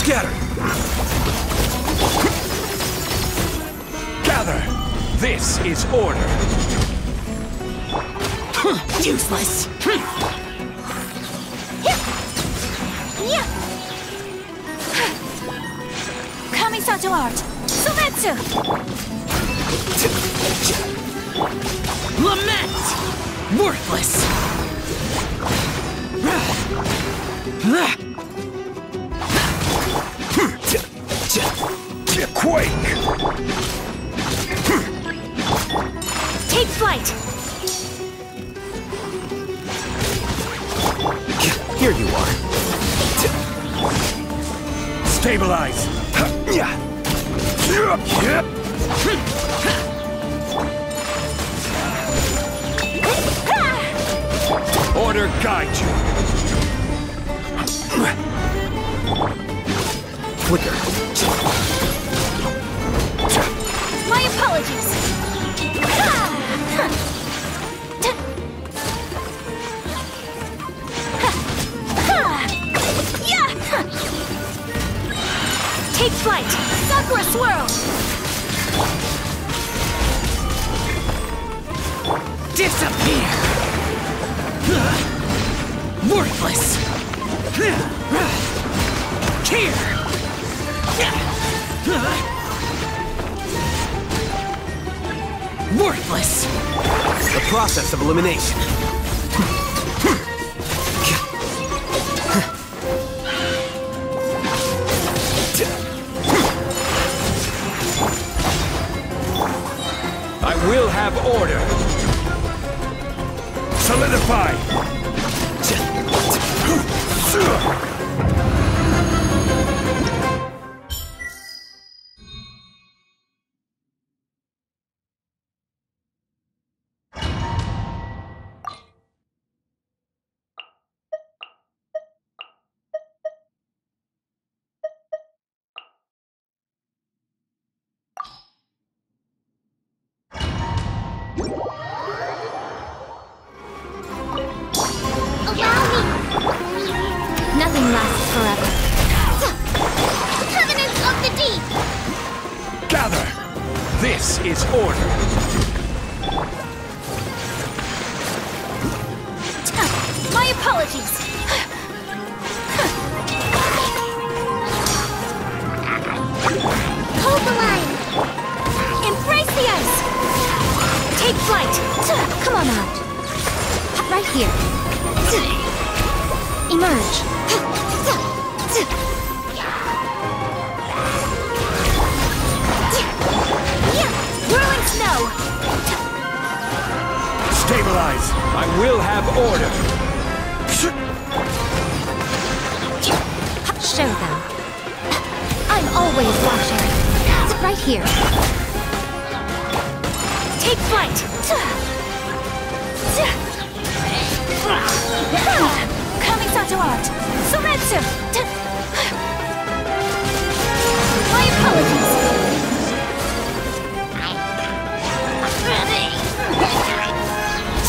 Scatter! Gather! This is order! Useless! Kamisato Art! Sumetsu! Lament! Worthless! Quake! Take flight! Here you are. Stabilize! Order guide you! Quicker. My apologies. Take flight. Sakura swirl. Disappear. Worthless. Here. Worthless! The process of elimination. I will have order. Solidify! What? This is order. My apologies. Hold the line. Embrace the ice. Take flight. Come on out. Right here. Emerge. Whirling snow. Stabilize. I will have order. Show them. I'm always watching. Right here. Take flight. Coming to art. Surrender. My apologies.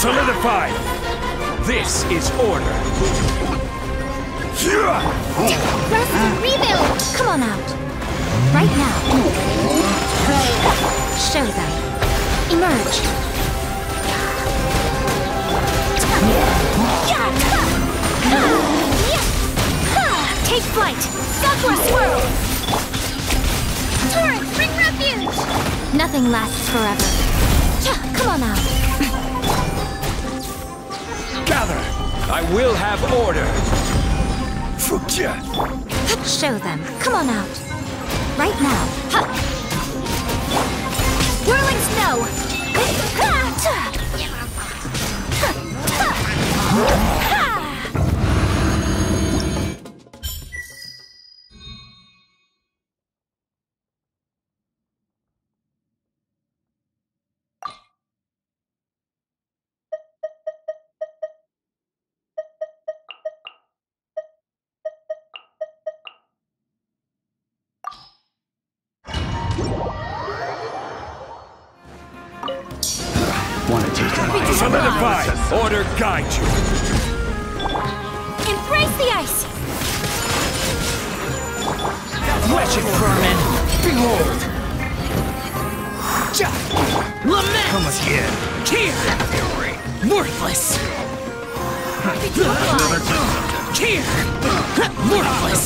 Solidify. This is order. Rebuild. Come on out. Right now. Show them. Emerge. Take flight. Sakura swirl. Turret, bring refuge. Nothing lasts forever. Come on out. Gather. I will have order. Show them. Come on out. Right now. Ha. Whirling snow. Solidify! Order guide you! Embrace the ice! Wretched vermin! Behold! Lament! Come again! Tear! Worthless! Tear! Worthless!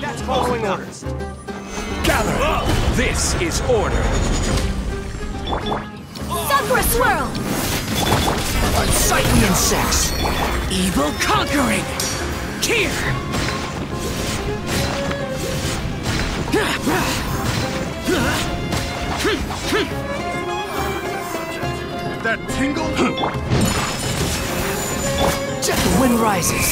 That's following orders! Gather! Whoa. This is order! Sakura swirl! Unsightly insects! Evil conquering! Tear! That tingle? The wind rises!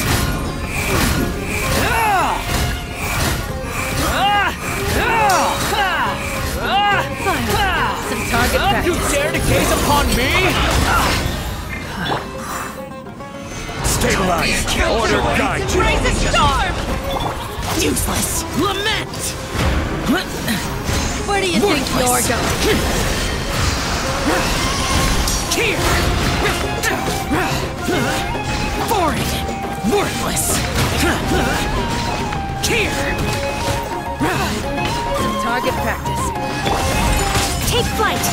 Some target practice. You dare to gaze upon me? Stabilize. Order guide. Raise a storm. Useless. Lament. Where do you think you're going? Tear. Foreign. Worthless. Tear. Target practice. Take flight.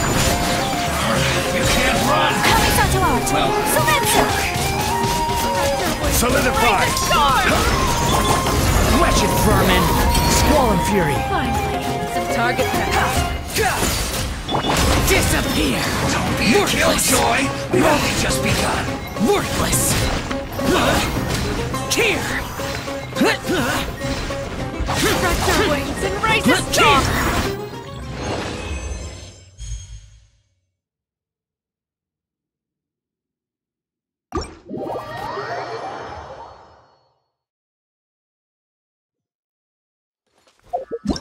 You can't run. Coming out to art. Well. Surrender. Solidify. Wretched vermin. Squall and fury. Finally, some target practice. Disappear. Don't be a killjoy. We've only just begun. Worthless. Tear. Contract your wings and raise a storm!